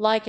Like